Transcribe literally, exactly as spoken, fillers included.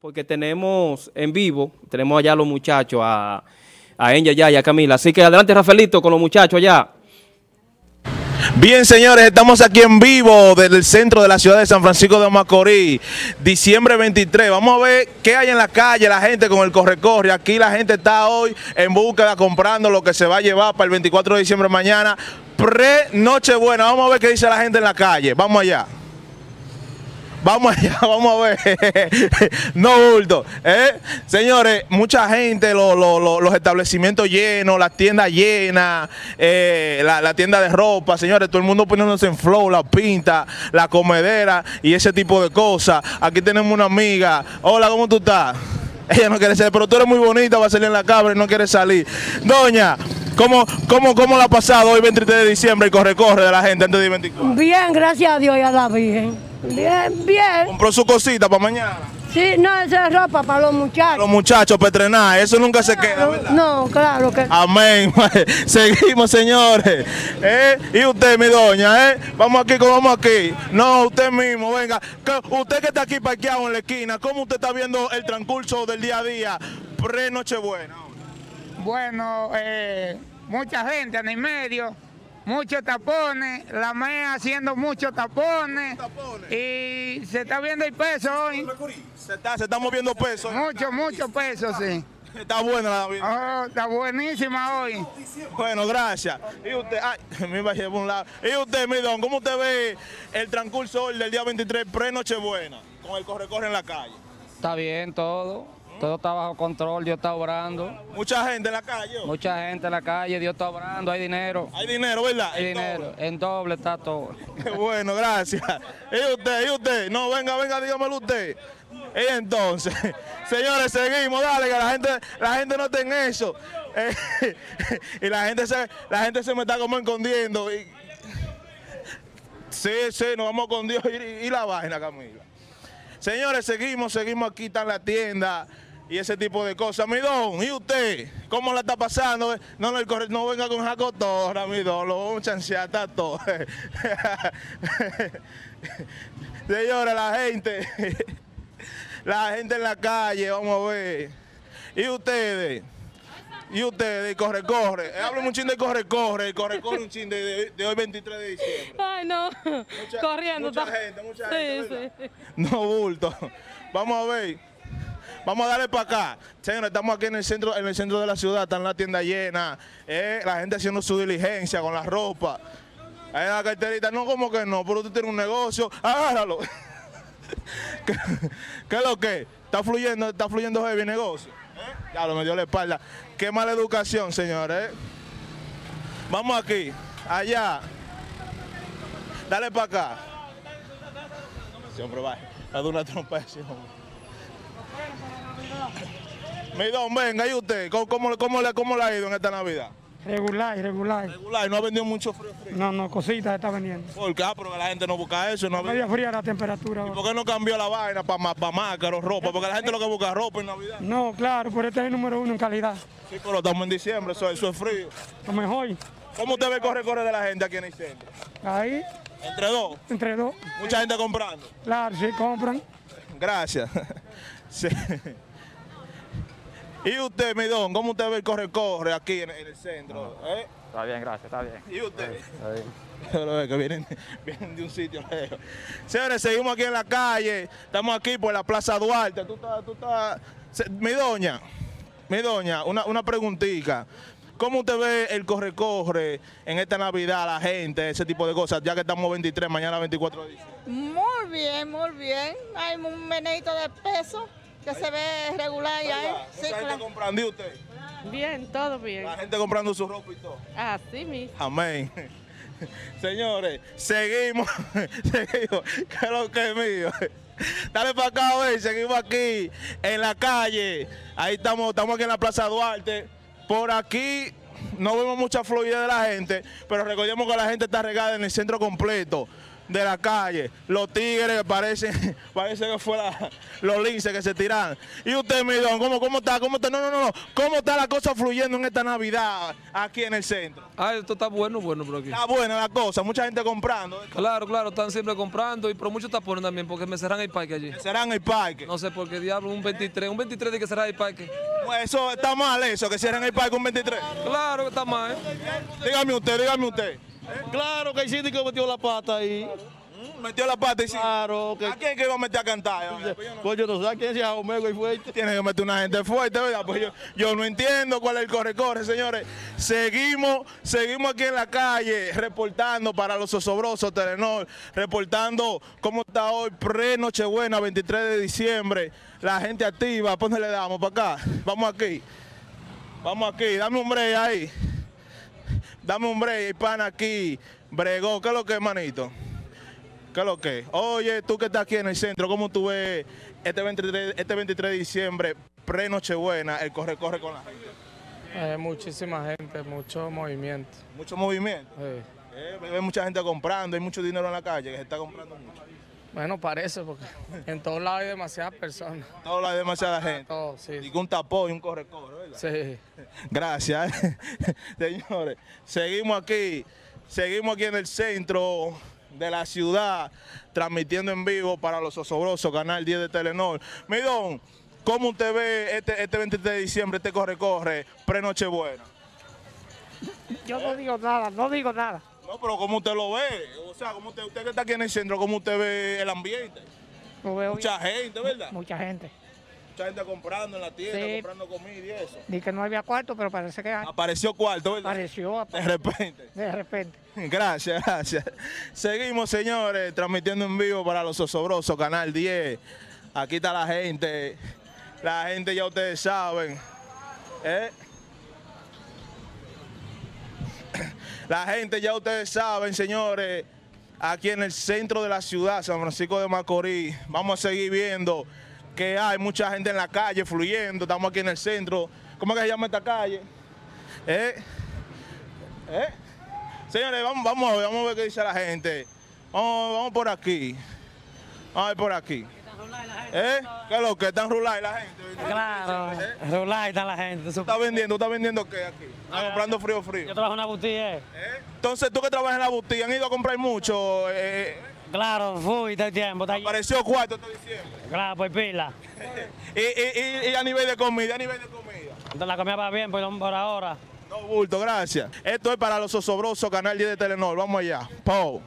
Porque tenemos en vivo, tenemos allá los muchachos, a, a Enya ya y a Camila. Así que adelante, Rafaelito, con los muchachos allá. Bien, señores, estamos aquí en vivo del centro de la ciudad de San Francisco de Macorís, diciembre veintitrés. Vamos a ver qué hay en la calle, la gente con el corre-corre. Aquí la gente está hoy en búsqueda, comprando lo que se va a llevar para el veinticuatro de diciembre, mañana, pre-Nochebuena. Vamos a ver qué dice la gente en la calle. Vamos allá. Vamos allá, vamos a ver. No bulto. ¿eh? Señores, mucha gente, lo, lo, lo, los establecimientos llenos, las tiendas llenas, eh, la, la tienda de ropa, señores, todo el mundo poniéndose en flow, la pinta, la comedera y ese tipo de cosas. Aquí tenemos una amiga. Hola, ¿cómo tú estás? Ella no quiere salir, pero tú eres muy bonita, va a salir en la cabra y no quiere salir. Doña, ¿Cómo, cómo, cómo la ha pasado hoy veintitrés de diciembre y corre-corre de la gente antes de veinticuatro? Bien, gracias a Dios y a la Virgen. Bien, bien. ¿Compró su cosita para mañana? Sí, no, esa es ropa para los muchachos. Los muchachos, Petrená, eso nunca claro, se queda, ¿verdad? No, claro que... Amén. Seguimos, señores. ¿Eh? Y usted, mi doña, ¿eh? Vamos aquí, vamos aquí. No, usted mismo, venga. Usted que está aquí parqueado en la esquina, ¿cómo usted está viendo el transcurso del día a día pre-Nochebuena? Bueno, eh, mucha gente en el medio, muchos tapones, la M E A haciendo muchos tapones, tapones y se está viendo el peso hoy. Se está, se está moviendo peso. Mucho, mucho peso, sí. Está buena la vida. Oh, está buenísima hoy. Bueno, gracias. Y usted, ay, me bajé por un lado. Y usted, mi don, ¿cómo usted ve el transcurso hoy del día veintitrés pre-Nochebuena con el corre-corre en la calle? Está bien todo. Todo está bajo control, Dios está obrando. Mucha gente en la calle. Mucha gente en la calle, Dios está obrando, hay dinero. Hay dinero, ¿verdad? Hay dinero, doble. En doble está todo. Qué bueno, gracias. Y usted, y usted, no, venga, venga, dígamelo usted. Y entonces, señores, seguimos, dale, que la gente, la gente no está en eso. Eh, y la gente se, la gente se me está como escondiendo. Y... Sí, sí, nos vamos con Dios y, y la vaina, Camila. Señores, seguimos, seguimos aquí, está en la tienda y ese tipo de cosas. Mi don, ¿y usted? ¿Cómo la está pasando? No, no, el no venga con jacotorra, mi don, lo vamos a chancear a todo. Señores, la gente, la gente en la calle, vamos a ver. ¿Y ustedes? ¿Y ustedes? Corre, corre. Hablo un chin de corre, corre, corre, corre un chin de, de, de hoy veintitrés de diciembre. Ay, no. Mucha, corriendo. Mucha está... gente, mucha sí, gente. Sí. No bulto. Vamos a ver. Vamos a darle para acá. Señores, estamos aquí en el centro, en el centro de la ciudad, está en la tienda llena. Eh, la gente haciendo su diligencia con la ropa. Ahí en la carterita. No, como que no, pero usted tiene un negocio. Agárralo. ¿Qué, qué es lo que? Está fluyendo, está fluyendo heavy negocio. Ya lo me dio la espalda. Qué mala educación, señores. Vamos aquí, allá. Dale para acá. Siempre va. La dura trompa. Mi don, venga, ¿y usted? ¿Cómo, cómo, cómo, le, ¿Cómo le ha ido en esta Navidad? Regular, regular. Regular, ¿no ha vendido mucho frío? frío? No, no, cositas está vendiendo. ¿Por qué? Ah, pero la gente no busca eso. No media fría la temperatura. ¿Y por qué no cambió la vaina para pa máscaros, ropa? Porque la gente lo que busca es ropa en Navidad. No, claro, pero este es el número uno en calidad. Sí, pero estamos en diciembre, eso, eso es frío. Lo mejor. ¿Cómo usted ve el corre-corre de la gente aquí en el centro? Ahí. ¿Entre dos? Entre dos. ¿Mucha gente comprando? Claro, sí, compran. Gracias. Sí. ¿Y usted, mi don, cómo usted ve el corre-corre aquí en el centro? ¿Eh? Está bien, gracias, está bien. ¿Y usted? Está bien. Yo veo que vienen, vienen de un sitio lejos. Señores, seguimos aquí en la calle, estamos aquí por la Plaza Duarte. Tú estás, tú estás... Mi doña, mi doña, una, una preguntita. ¿Cómo usted ve el corre-corre en esta Navidad, la gente, ese tipo de cosas, ya que estamos veintitrés, mañana veinticuatro de diciembre? Muy bien, muy bien. Hay un menedito de peso. Que se ve regular ya, ¿eh? Sí, ¿la gente comprando y usted? Bien, todo bien. La gente comprando su ropa y todo. Así mismo. Amén. Señores, seguimos, seguimos, que es lo que es mío. Dale para acá hoy, seguimos aquí, en la calle. Ahí estamos, estamos aquí en la Plaza Duarte. Por aquí no vemos mucha fluidez de la gente, pero recordemos que la gente está regada en el centro completo. de la calle, los tigres que parecen, parece que fuera los linces que se tiran. Y usted, mi don, ¿cómo, cómo está? ¿Cómo está? No, no, no, no. ¿Cómo está la cosa fluyendo en esta Navidad aquí en el centro? Ah, esto está bueno, bueno por aquí. Está buena la cosa, mucha gente comprando. Esto. Claro, claro, están siempre comprando y por muchos tapones también, porque me cerran el parque allí. Me cerran el parque. No sé por qué diablo, un veintitrés, un veintitrés de que cerrar el parque. Pues eso está mal, eso, que cierren el parque un veintitrés. Claro que está mal. Dígame usted, dígame usted. Claro que el síndico metió la pata ahí. Metió la pata y sí. Claro, que... ¿A quién que iba a meter a cantar? Pues, pues yo no sé a quién sea Omega y fuerte. Tiene que meter una gente fuerte, ¿verdad? Pues yo, yo no entiendo cuál es el corre-corre, señores. Seguimos, seguimos aquí en la calle reportando para los Zozobrosos, Telenord, reportando cómo está hoy, pre-Nochebuena, veintitrés de diciembre. La gente activa, pues no le damos para acá. Vamos aquí. Vamos aquí, dame un break ahí. Dame un break, el pana aquí, bregó, ¿qué es lo que es, manito? ¿Qué es lo que es? Oye, tú que estás aquí en el centro, ¿cómo tú ves este veintitrés, este veintitrés de diciembre, pre-Nochebuena, el corre-corre con la gente? Eh, muchísima gente, mucho movimiento. ¿Mucho movimiento? Sí. Eh, hay mucha gente comprando, hay mucho dinero en la calle que se está comprando mucho. Bueno, parece, porque en todos lados hay demasiadas personas. En todos lados hay demasiada gente. Todo, sí. Y un tapón y un corre-corre, ¿verdad? Sí. Gracias. Señores, seguimos aquí, seguimos aquí en el centro de la ciudad, transmitiendo en vivo para los Zozobrosos, Canal diez de Telenord. Mi don, ¿cómo usted ve este, este veintitrés de diciembre, este corre-corre, pre-Nochebuena? Yo no digo nada, no digo nada. No, pero ¿cómo usted lo ve? O sea, ¿cómo usted, usted que está aquí en el centro, cómo usted ve el ambiente? Lo veo mucha bien. Gente, ¿verdad? Mucha gente. Mucha gente comprando en la tienda, sí. Comprando comida y eso. Dice que no había cuarto, pero parece que hay. Apareció cuarto, ¿verdad? Apareció. Apareció. De repente. De repente. Gracias, gracias. Seguimos, señores, transmitiendo en vivo para los Zozobrosos, Canal diez. Aquí está la gente. La gente ya ustedes saben. ¿Eh? La gente ya ustedes saben, señores, aquí en el centro de la ciudad, San Francisco de Macorís, vamos a seguir viendo que hay mucha gente en la calle fluyendo, estamos aquí en el centro. ¿Cómo es que se llama esta calle? ¿Eh? ¿Eh? Señores, vamos, vamos a ver, vamos a ver qué dice la gente. Vamos, vamos por aquí. Vamos a ver por aquí. ¿Eh? ¿Qué es lo que? ¿Están rulay la gente? Claro, ¿eh? Rulay está la gente. ¿Tú estás vendiendo? ¿Tú estás vendiendo qué aquí? ¿Estás comprando frío frío? Yo trabajo en la botilla. ¿Eh? Entonces, tú que trabajas en la botilla, ¿han ido a comprar mucho? Eh, claro, fui todo el tiempo. ¿Apareció cuarto este diciembre? Claro, pues pila. y, y, y, ¿Y a nivel de comida? ¿A nivel de comida? Entonces, la comida va bien, pues por ahora. No, bulto, gracias. Esto es para los Zozobrosos, Canal diez de Telenord. Vamos allá. Pau.